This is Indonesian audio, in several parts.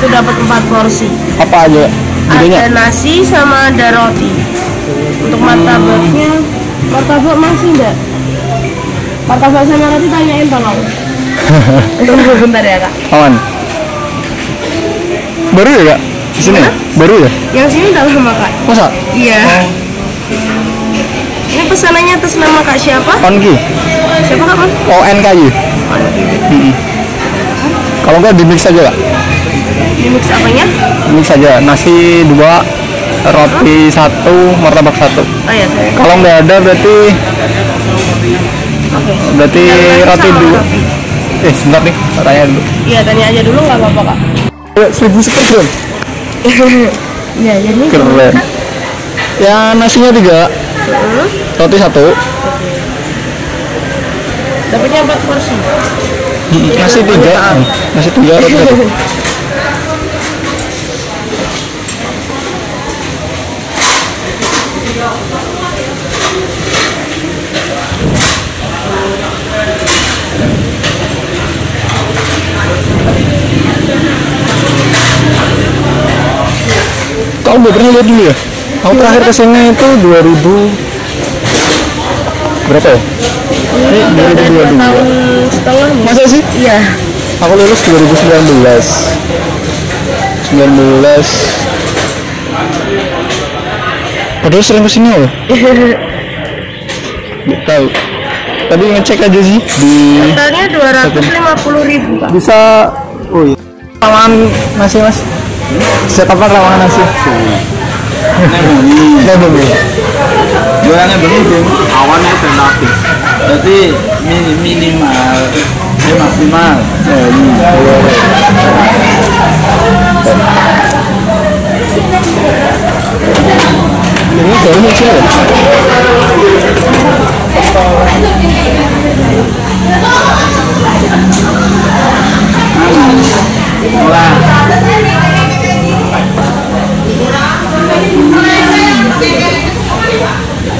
satu dapat 4 porsi. Apa aja? Bedanya? Ada nasi sama ada roti. Untuk martabaknya, martabak masih enggak? Martabak sama roti tanyain tolong. Tunggu bentar ya kak. Awan. Baru ya kak? Di sini? Ya? Baru ya? Yang sini udah lama kak. Masa? Iya. Ini pesanannya atas nama kak siapa? Onky. Siapa kak? ONKY. Onky. Kalau enggak di mix aja kak? Di mix apanya? Mix aja, nasi 2, roti 1, martabak 1. Oh iya. Kalau nggak ada berarti oke. Berarti roti dulu. Sebentar nih, tanya dulu. Iya, tanya aja dulu nggak apa-apa kak. 1.000 seperti. Ya, jadi keren. Ya, nasinya 3, roti 1. Dapatnya 4 porsi. Nasi 3, nasi 3, roti 1. Kau udah pernah lihat dulu ya? Aku terakhir kesini itu 2000 berapa ya? Ini 2022. Masa sih? Iya. Aku lulus 2019. Padahal sering kesini ya? Nggak tahu. Tadi ngecek aja sih di. Totalnya 250.000. Bisa. Oh iya. Lawangan nasi mas. Siapa pak lawangan nasi? Nebungi. Jualannya begitu. Awannya relatif. Jadi minimal, maksimal. Ini jauh kecil ya?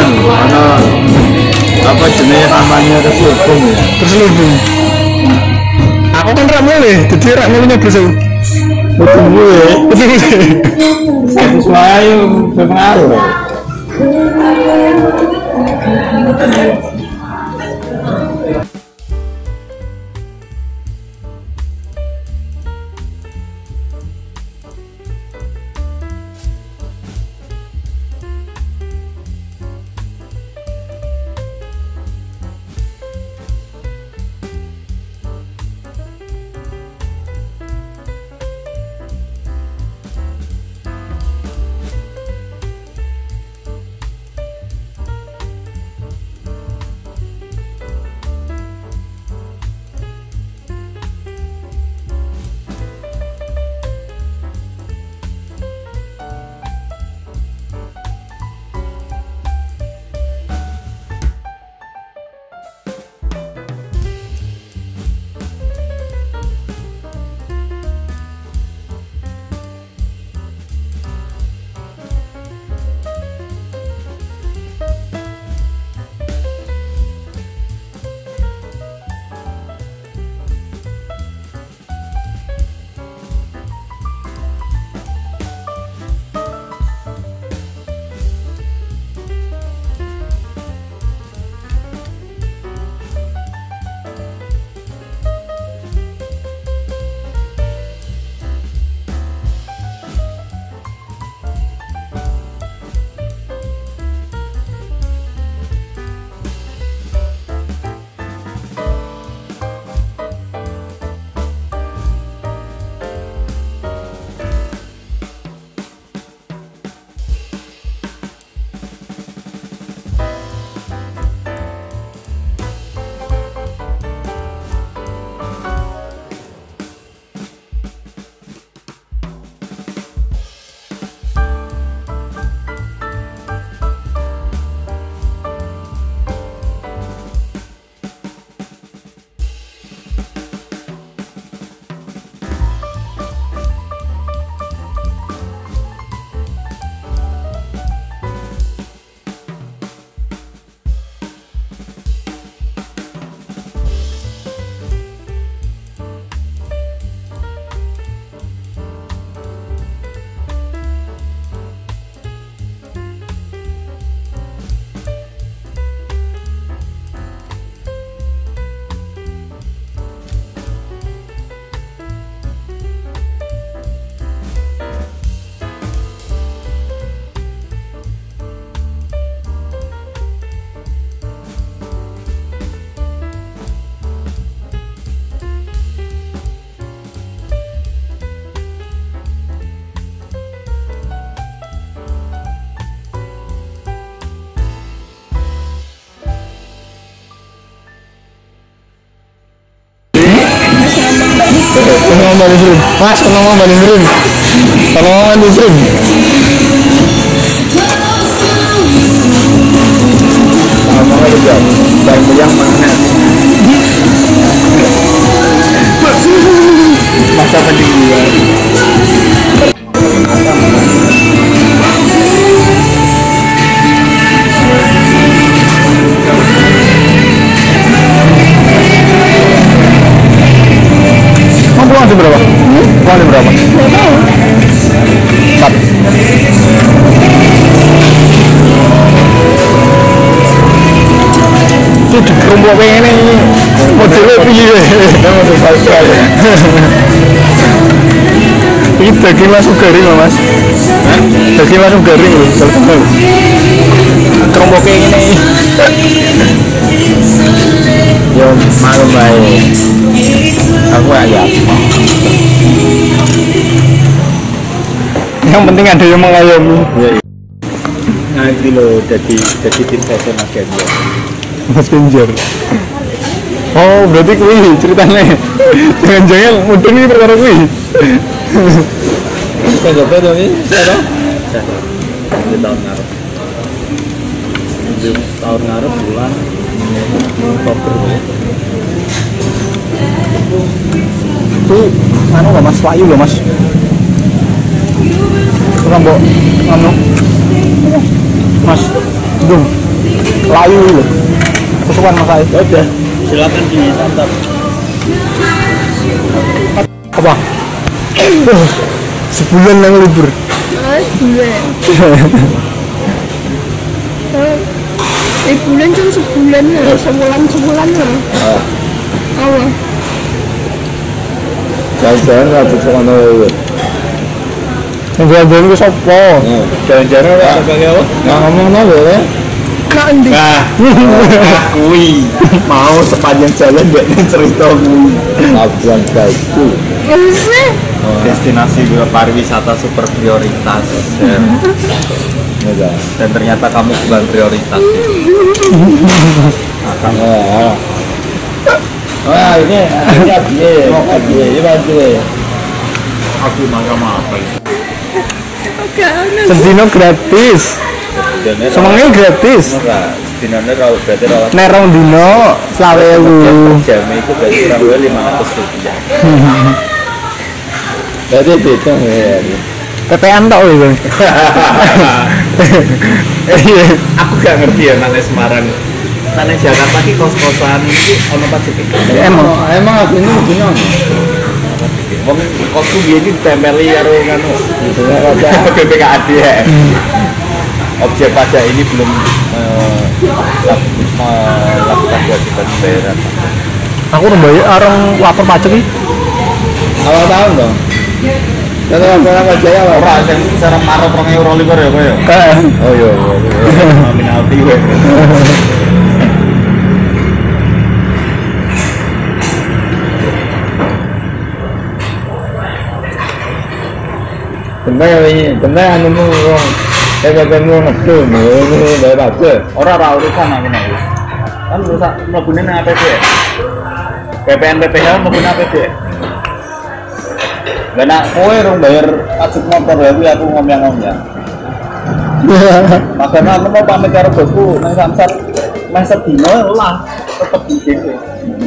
mana apa jenis namanya terselubung ya? Terselubung. Aku kan rak mulai, jadi rak mulainya berselubung. Betul gue. Betul gue. Satu suayu berpengaruh. Mas, kenapa Mbak Nisrin? Kenapa Nisrin? Kenapa juga? Bayang-bayang mana? Masa pendidikan itu berapa? Uangnya berapa? Empat. Itu dikerumpuk pengen ini modelnya piye model pasal ini daging langsung garing loh mas, daging langsung garing loh kerumpuk pengen ini ya maklum baik aku ayam. Yang penting ada yang mengayomi. Nah itu loh jadi tim saya mas Ganjar. Mas Ganjar. Oh berarti kui ceritanya jangan-jangan mudeng ini perkara kui. Tengok dong ini saya tahun ngarep bulan Oktober. Itu anu loh mas, layu loh mas kurang mbok anu mas dung layu loh. Kesukaan Mas Ais. Udah, silakan disantap. Apa? Sebulan yang libur. Sebulan. Liburan cuma sebulan loh, sebulan loh. Awal. Jalan-jalan nggak bersukaan awal. Jalan-jalan ke sopo. Jalan-jalan sebagai apa? Nggak ngomong apa ya? Nah, kui mau sepanjang jalan dia cerita kui. Abang baikku. Destinasi pariwisata super prioritas. Dan ternyata kamu bukan prioritas. Wah ini akhirnya dia. Aku makan apa? Sendino gratis. Semuanya gratis. Dinone rawuh berarti rawuh. Nek rong dino 20.000. Jam iku berarti rawuh 500 rupiah. Berarti beda ya. PPN tok lho. Aku gak ngerti ya nang Semarang. Nang Jakarta iki kos-kosan iki ono pajak iki. Emang aku ini dino. Wong kosku iki ditempeli karo ngono. BPKAD. Objek pajak ini belum melakukan kewajiban pembayaran. Aku membayar orang lapor pajak ini awal tahun dong. Jadi laporan pajak apa? Orang yang secara marah orangnya orang libur ya kok ya? Oh iya. Amin aldi gue. Bentar yang nemu orang. Ketemu ngedul, ini dari baca orang-orang urusan aku nih kan urusan melakukan APB ya? PPN-PPH melakukan APB ya? Gak nak kowe rung bayar ajib motor lagi aku ngomong-ngomong makanya aku mau pamit ke bosku, nang samsat meset dino lah tetep di sini